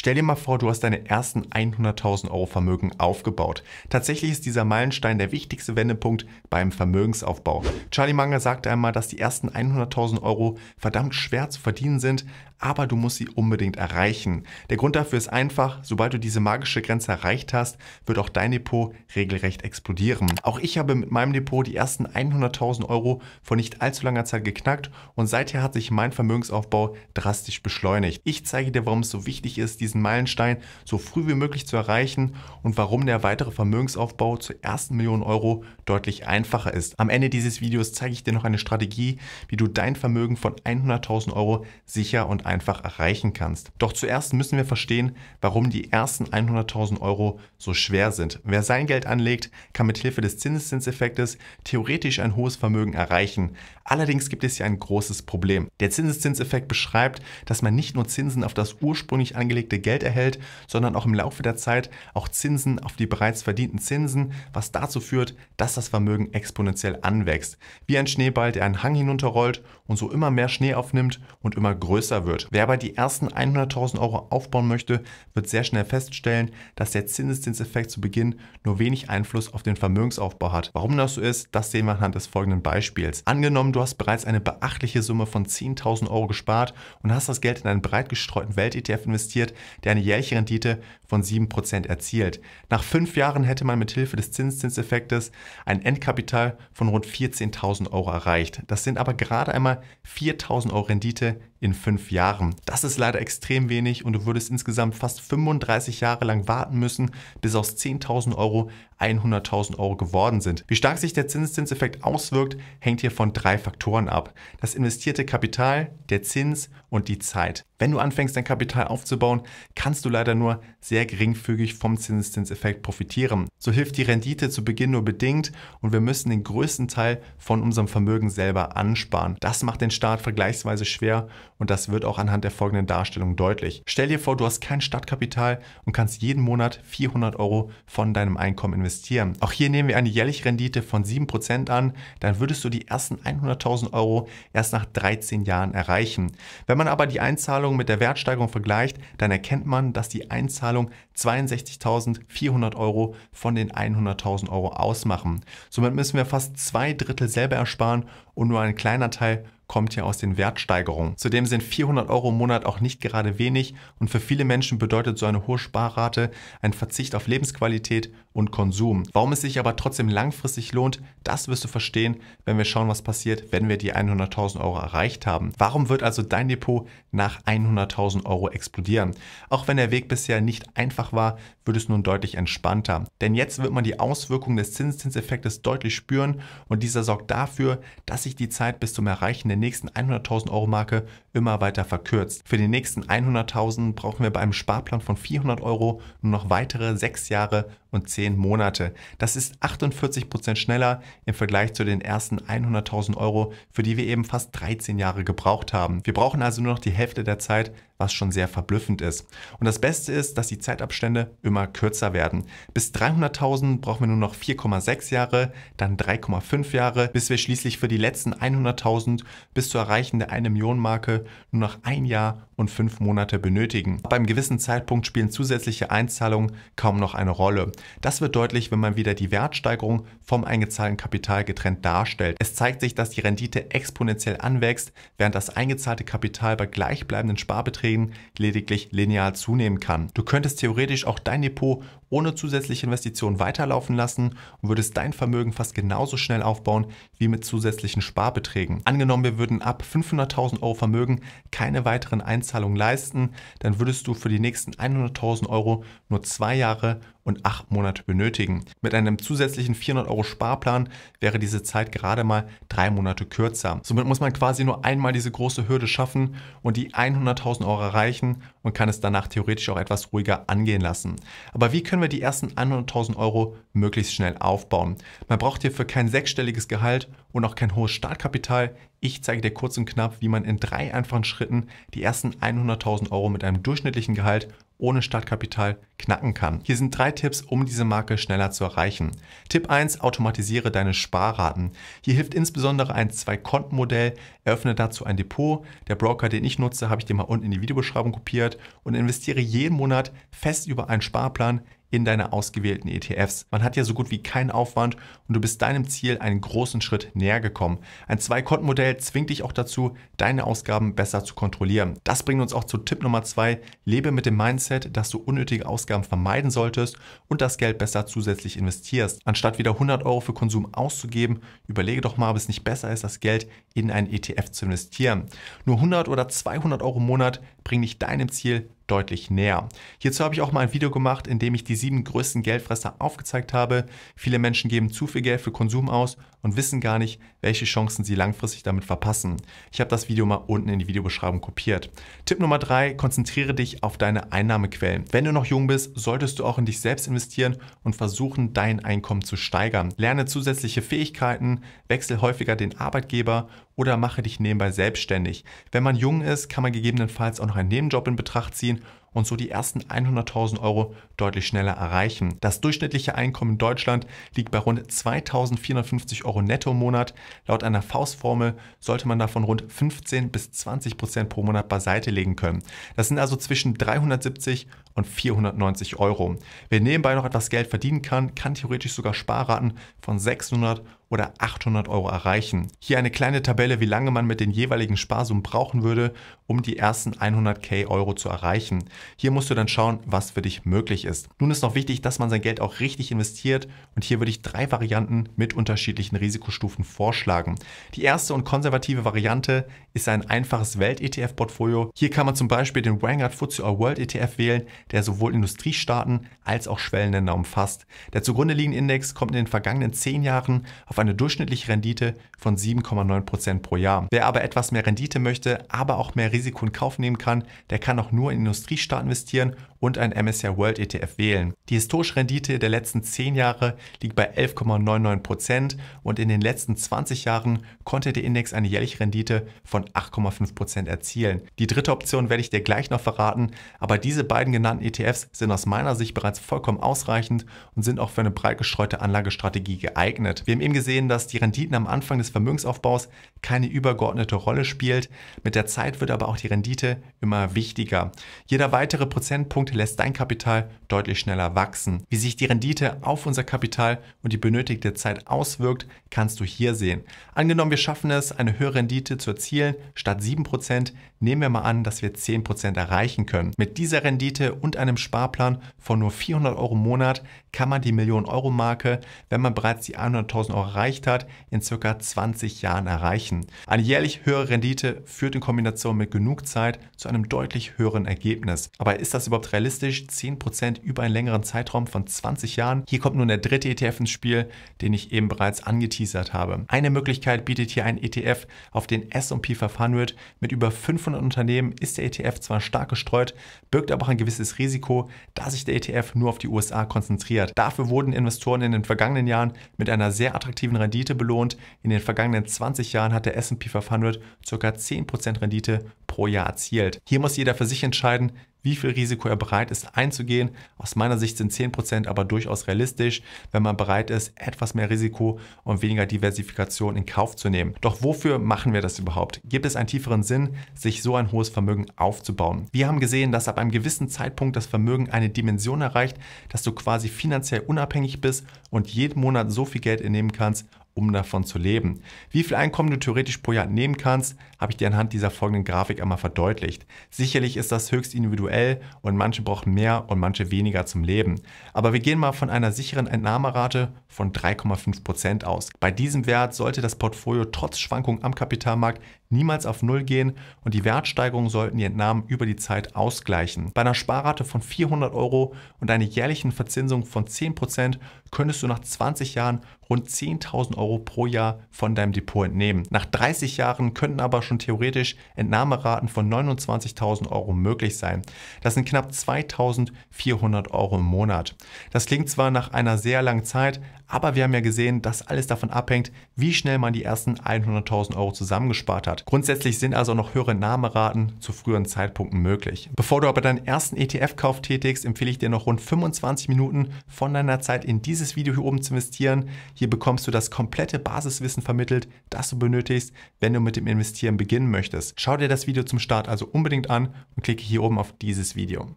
Stell dir mal vor, du hast deine ersten 100.000 Euro Vermögen aufgebaut. Tatsächlich ist dieser Meilenstein der wichtigste Wendepunkt beim Vermögensaufbau. Charlie Munger sagte einmal, dass die ersten 100.000 Euro verdammt schwer zu verdienen sind, aber du musst sie unbedingt erreichen. Der Grund dafür ist einfach, sobald du diese magische Grenze erreicht hast, wird auch dein Depot regelrecht explodieren. Auch ich habe mit meinem Depot die ersten 100.000 Euro vor nicht allzu langer Zeit geknackt und seither hat sich mein Vermögensaufbau drastisch beschleunigt. Ich zeige dir, warum es so wichtig ist, diesen Meilenstein so früh wie möglich zu erreichen und warum der weitere Vermögensaufbau zur ersten Million Euro deutlich einfacher ist. Am Ende dieses Videos zeige ich dir noch eine Strategie, wie du dein Vermögen von 100.000 Euro sicher und einfach erreichen kannst. Doch zuerst müssen wir verstehen, warum die ersten 100.000 Euro so schwer sind. Wer sein Geld anlegt, kann mit Hilfe des Zinseszinseffektes theoretisch ein hohes Vermögen erreichen. Allerdings gibt es hier ein großes Problem. Der Zinseszinseffekt beschreibt, dass man nicht nur Zinsen auf das ursprünglich angelegte Geld erhält, sondern auch im Laufe der Zeit auch Zinsen auf die bereits verdienten Zinsen, was dazu führt, dass das Vermögen exponentiell anwächst. Wie ein Schneeball, der einen Hang hinunterrollt und so immer mehr Schnee aufnimmt und immer größer wird. Wer aber die ersten 100.000 Euro aufbauen möchte, wird sehr schnell feststellen, dass der Zinseszinseffekt zu Beginn nur wenig Einfluss auf den Vermögensaufbau hat. Warum das so ist, das sehen wir anhand des folgenden Beispiels. Angenommen, du hast bereits eine beachtliche Summe von 10.000 Euro gespart und hast das Geld in einen breit gestreuten Welt-ETF investiert, der eine jährliche Rendite von 7% erzielt. Nach 5 Jahren hätte man mit Hilfe des Zinseszinseffektes ein Endkapital von rund 14.000 Euro erreicht. Das sind aber gerade einmal 4.000 Euro Rendite in 5 Jahren. Das ist leider extrem wenig und du würdest insgesamt fast 35 Jahre lang warten müssen, bis aus 10.000 Euro 100.000 Euro geworden sind. Wie stark sich der Zinseszinseffekt auswirkt, hängt hier von 3 Faktoren ab. Das investierte Kapital, der Zins und die Zeit. Wenn du anfängst, dein Kapital aufzubauen, kannst du leider nur sehr geringfügig vom Zinseszinseffekt profitieren. So hilft die Rendite zu Beginn nur bedingt und wir müssen den größten Teil von unserem Vermögen selber ansparen. Das macht den Start vergleichsweise schwer und das wird auch anhand der folgenden Darstellung deutlich. Stell dir vor, du hast kein Startkapital und kannst jeden Monat 400 Euro von deinem Einkommen investieren. Auch hier nehmen wir eine jährliche Rendite von 7% an, dann würdest du die ersten 100.000 Euro erst nach 13 Jahren erreichen. Wenn man aber die Einzahlung mit der Wertsteigerung vergleicht, dann erkennt man, dass die Einzahlung 62.400 Euro von den 100.000 Euro ausmachen. Somit müssen wir fast 2 Drittel selber ersparen und nur ein kleiner Teil kommt hier aus den Wertsteigerungen. Zudem sind 400 Euro im Monat auch nicht gerade wenig und für viele Menschen bedeutet so eine hohe Sparrate einen Verzicht auf Lebensqualität und Konsum. Warum es sich aber trotzdem langfristig lohnt, das wirst du verstehen, wenn wir schauen, was passiert, wenn wir die 100.000 Euro erreicht haben. Warum wird also dein Depot nach 100.000 Euro explodieren? Auch wenn der Weg bisher nicht einfach war, wird es nun deutlich entspannter. Denn jetzt wird man die Auswirkungen des Zinseszinseffektes deutlich spüren und dieser sorgt dafür, dass sich die Zeit bis zum Erreichen der nächsten 100.000 Euro Marke immer weiter verkürzt. Für die nächsten 100.000 brauchen wir bei einem Sparplan von 400 Euro nur noch weitere 6 Jahre und 10 Monate. Das ist 48% schneller im Vergleich zu den ersten 100.000 Euro, für die wir eben fast 13 Jahre gebraucht haben. Wir brauchen also nur noch die Hälfte der Zeit, was schon sehr verblüffend ist. Und das Beste ist, dass die Zeitabstände immer kürzer werden. Bis 300.000 brauchen wir nur noch 4,6 Jahre, dann 3,5 Jahre, bis wir schließlich für die letzten 100.000 bis zur Erreichen der 1-Million-Marke nur noch 1 Jahr und 5 Monate benötigen. Ab einem gewissen Zeitpunkt spielen zusätzliche Einzahlungen kaum noch eine Rolle. Das wird deutlich, wenn man wieder die Wertsteigerung vom eingezahlten Kapital getrennt darstellt. Es zeigt sich, dass die Rendite exponentiell anwächst, während das eingezahlte Kapital bei gleichbleibenden Sparbeträgen lediglich linear zunehmen kann. Du könntest theoretisch auch dein Depot ohne zusätzliche Investitionen weiterlaufen lassen und würdest dein Vermögen fast genauso schnell aufbauen wie mit zusätzlichen Sparbeträgen. Angenommen, wir würden ab 500.000 Euro Vermögen keine weiteren Einzahlungen leisten, dann würdest du für die nächsten 100.000 Euro nur 2 Jahre und 8 Monate benötigen. Mit einem zusätzlichen 400 Euro Sparplan wäre diese Zeit gerade mal 3 Monate kürzer. Somit muss man quasi nur einmal diese große Hürde schaffen und die 100.000 Euro erreichen und kann es danach theoretisch auch etwas ruhiger angehen lassen. Aber wie können wir die ersten 100.000 Euro möglichst schnell aufbauen? Man braucht hierfür kein 6-stelliges Gehalt und auch kein hohes Startkapital. Ich zeige dir kurz und knapp, wie man in 3 einfachen Schritten die ersten 100.000 Euro mit einem durchschnittlichen Gehalt ohne Startkapital knacken kann. Hier sind 3 Tipps, um diese Marke schneller zu erreichen. Tipp 1, automatisiere deine Sparraten. Hier hilft insbesondere ein 2-Konten-Modell, eröffne dazu ein Depot. Der Broker, den ich nutze, habe ich dir mal unten in die Videobeschreibung kopiert und investiere jeden Monat fest über einen Sparplan in deine ausgewählten ETFs. Man hat ja so gut wie keinen Aufwand und du bist deinem Ziel einen großen Schritt näher gekommen. Ein 2-Konten-Modell zwingt dich auch dazu, deine Ausgaben besser zu kontrollieren. Das bringt uns auch zu Tipp Nummer 2. Lebe mit dem Mindset, dass du unnötige Ausgaben vermeiden solltest und das Geld besser zusätzlich investierst. Anstatt wieder 100 Euro für Konsum auszugeben, überlege doch mal, ob es nicht besser ist, das Geld in einen ETF zu investieren. Nur 100 oder 200 Euro im Monat bringen dich deinem Ziel deutlich näher. Hierzu habe ich auch mal ein Video gemacht, in dem ich die 7 größten Geldfresser aufgezeigt habe. Viele Menschen geben zu viel Geld für Konsum aus und wissen gar nicht, welche Chancen sie langfristig damit verpassen. Ich habe das Video mal unten in die Videobeschreibung kopiert. Tipp Nummer 3, konzentriere dich auf deine Einnahmequellen. Wenn du noch jung bist, solltest du auch in dich selbst investieren und versuchen, dein Einkommen zu steigern. Lerne zusätzliche Fähigkeiten, wechsle häufiger den Arbeitgeber oder mache dich nebenbei selbstständig. Wenn man jung ist, kann man gegebenenfalls auch noch einen Nebenjob in Betracht ziehen und so die ersten 100.000 Euro deutlich schneller erreichen. Das durchschnittliche Einkommen in Deutschland liegt bei rund 2.450 Euro netto im Monat. Laut einer Faustformel sollte man davon rund 15 bis 20% pro Monat beiseite legen können. Das sind also zwischen 370 und 490 Euro. Wer nebenbei noch etwas Geld verdienen kann, kann theoretisch sogar Sparraten von 600 oder 800 Euro erreichen. Hier eine kleine Tabelle, wie lange man mit den jeweiligen Sparsummen brauchen würde, um die ersten 100.000 Euro zu erreichen. Hier musst du dann schauen, was für dich möglich ist. Nun ist noch wichtig, dass man sein Geld auch richtig investiert und hier würde ich 3 Varianten mit unterschiedlichen Risikostufen vorschlagen. Die erste und konservative Variante ist ein einfaches Welt-ETF-Portfolio. Hier kann man zum Beispiel den Vanguard FTSE All World ETF wählen, der sowohl Industriestaaten als auch Schwellenländer umfasst. Der zugrunde liegende Index kommt in den vergangenen 10 Jahren auf eine durchschnittliche Rendite von 7,9% pro Jahr. Wer aber etwas mehr Rendite möchte, aber auch mehr Risiko in Kauf nehmen kann, der kann auch nur in Industriestaaten investieren und ein MSR World ETF wählen. Die historische Rendite der letzten 10 Jahre liegt bei 11,99% und in den letzten 20 Jahren konnte der Index eine jährliche Rendite von 8,5% erzielen. Die dritte Option werde ich dir gleich noch verraten, aber diese beiden genannten ETFs sind aus meiner Sicht bereits vollkommen ausreichend und sind auch für eine breit gestreute Anlagestrategie geeignet. Wir haben eben gesehen, dass die Renditen am Anfang des Vermögensaufbaus keine übergeordnete Rolle spielt. Mit der Zeit wird aber auch die Rendite immer wichtiger. Jeder weitere Prozentpunkt lässt dein Kapital deutlich schneller wachsen. Wie sich die Rendite auf unser Kapital und die benötigte Zeit auswirkt, kannst du hier sehen. Angenommen, wir schaffen es, eine höhere Rendite zu erzielen, statt 7%, nehmen wir mal an, dass wir 10% erreichen können. Mit dieser Rendite und einem Sparplan von nur 400 Euro im Monat kann man die Millionen-Euro-Marke, wenn man bereits die 100.000 Euro erreicht hat, in ca. 20 Jahren erreichen. Eine jährlich höhere Rendite führt in Kombination mit genug Zeit zu einem deutlich höheren Ergebnis. Aber ist das überhaupt realistisch, 10% über einen längeren Zeitraum von 20 Jahren? Hier kommt nun der dritte ETF ins Spiel, den ich eben bereits angeteasert habe. Eine Möglichkeit bietet hier ein ETF auf den S&P 500. Mit über 500 Unternehmen ist der ETF zwar stark gestreut, birgt aber auch ein gewisses Risiko, da sich der ETF nur auf die USA konzentriert. Dafür wurden Investoren in den vergangenen Jahren mit einer sehr attraktiven Rendite belohnt. In den vergangenen 20 Jahren hat der S&P 500 ca. 10% Rendite pro Jahr erzielt. Hier muss jeder für sich entscheiden, wie viel Risiko er bereit ist einzugehen. Aus meiner Sicht sind 10% aber durchaus realistisch, wenn man bereit ist, etwas mehr Risiko und weniger Diversifikation in Kauf zu nehmen. Doch wofür machen wir das überhaupt? Gibt es einen tieferen Sinn, sich so ein hohes Vermögen aufzubauen? Wir haben gesehen, dass ab einem gewissen Zeitpunkt das Vermögen eine Dimension erreicht, dass du quasi finanziell unabhängig bist und jeden Monat so viel Geld entnehmen kannst, um davon zu leben. Wie viel Einkommen du theoretisch pro Jahr nehmen kannst, habe ich dir anhand dieser folgenden Grafik einmal verdeutlicht. Sicherlich ist das höchst individuell und manche brauchen mehr und manche weniger zum Leben. Aber wir gehen mal von einer sicheren Entnahmerate von 3,5% aus. Bei diesem Wert sollte das Portfolio trotz Schwankungen am Kapitalmarkt niemals auf Null gehen und die Wertsteigerungen sollten die Entnahmen über die Zeit ausgleichen. Bei einer Sparrate von 400 Euro und einer jährlichen Verzinsung von 10% könntest du nach 20 Jahren rund 10.000 Euro pro Jahr von deinem Depot entnehmen. Nach 30 Jahren könnten aber schon theoretisch Entnahmeraten von 29.000 Euro möglich sein. Das sind knapp 2.400 Euro im Monat. Das klingt zwar nach einer sehr langen Zeit, aber wir haben ja gesehen, dass alles davon abhängt, wie schnell man die ersten 100.000 Euro zusammengespart hat. Grundsätzlich sind also noch höhere Entnahmeraten zu früheren Zeitpunkten möglich. Bevor du aber deinen ersten ETF-Kauf tätigst, empfehle ich dir noch rund 25 Minuten von deiner Zeit in dieses Video hier oben zu investieren. Hier bekommst du das komplette Basiswissen vermittelt, das du benötigst, wenn du mit dem Investieren beginnen möchtest. Schau dir das Video zum Start also unbedingt an und klicke hier oben auf dieses Video.